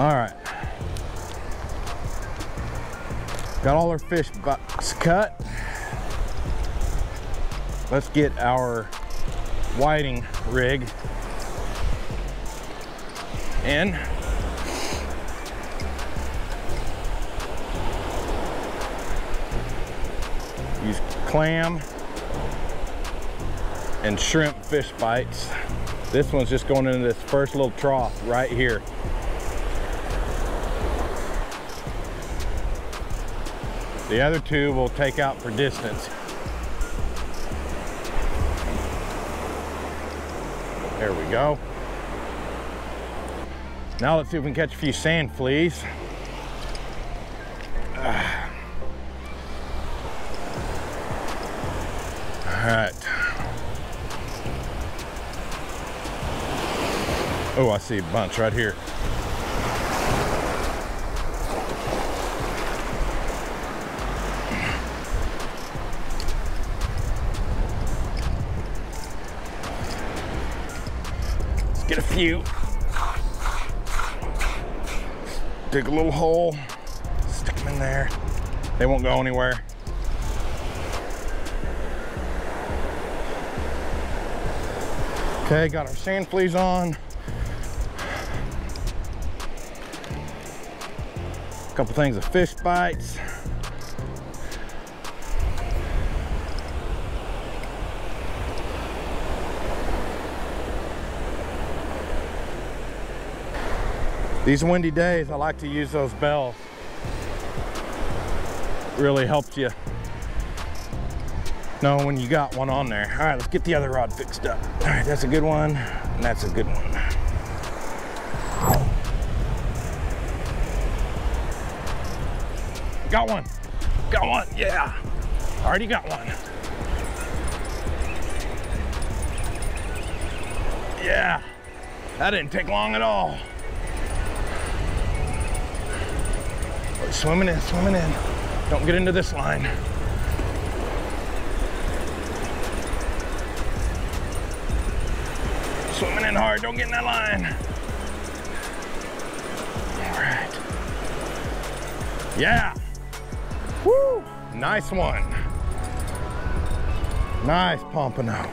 All right. Got all our fish bites cut. Let's get our whiting rig in. Use clam and shrimp fish bites. This one's just going into this first little trough right here. The other two we'll take out for distance. There we go. Now let's see if we can catch a few sand fleas. All right. Oh, I see a bunch right here. Let's get a few. Dig a little hole, stick them in there. They won't go anywhere. Okay, got our sand fleas on. Couple things of fish bites. These windy days, I like to use those bells. Really helps you know when you got one on there. All right, let's get the other rod fixed up. All right, that's a good one, and that's a good one. Got one, yeah. Already got one. Yeah, that didn't take long at all. We're swimming in, swimming in. Don't get into this line. Swimming in hard, don't get in that line. All right, yeah. Woo! Nice one. Nice pompano.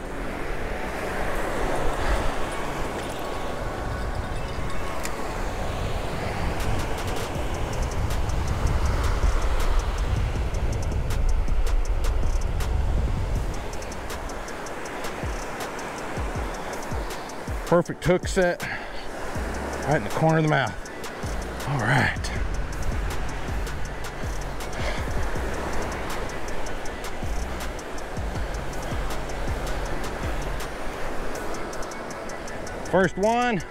Perfect hook set. Right in the corner of the mouth. All right. First one,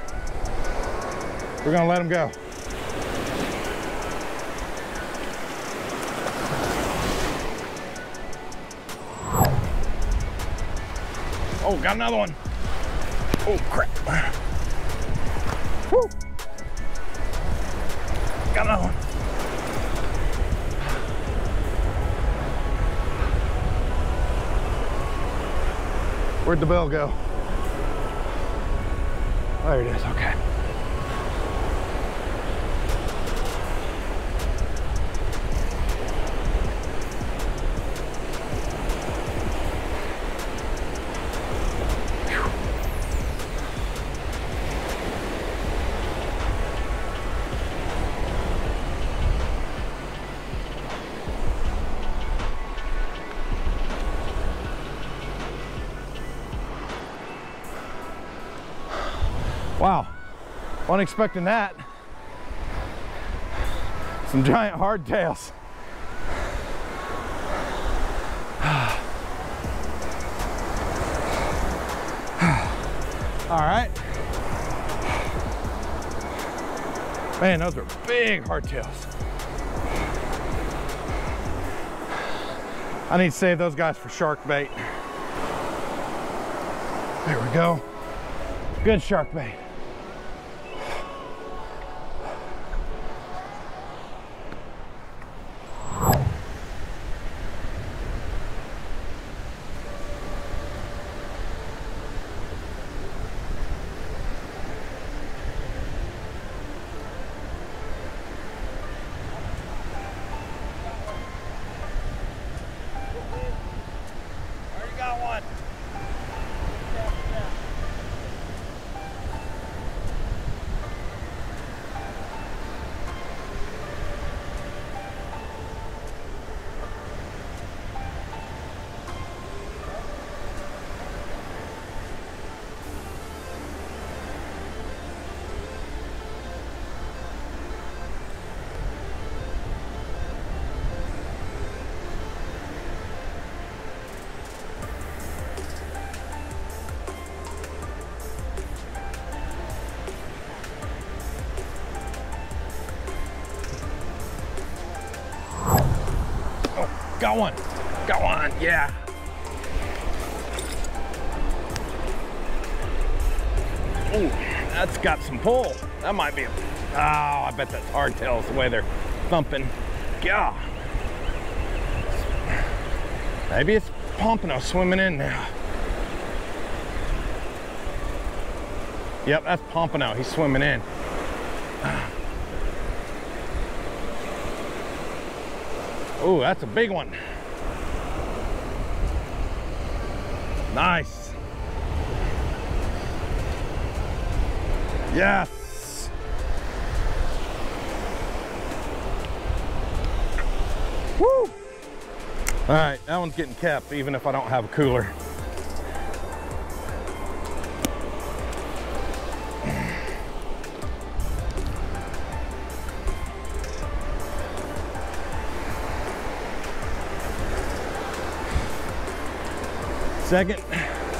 we're gonna let him go. Oh, got another one. Oh, crap. Woo. Got another one. Where'd the bell go? There it is, okay. Wow, wasn't expecting that. Some giant hardtails. All right. Man, those are big hardtails. I need to save those guys for shark bait. There we go. Good shark bait. going. Go on, yeah. Ooh, that's got some pull. That might be a, oh, I bet that's hardtails the way they're thumping. God. Maybe it's pompano swimming in now. Yep, that's pompano, he's swimming in. Oh, that's a big one. Nice. Yes. Woo. All right, that one's getting kept even if I don't have a cooler.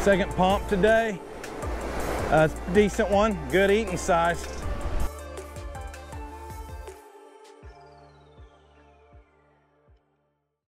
Second pump today. Decent one, good eating size.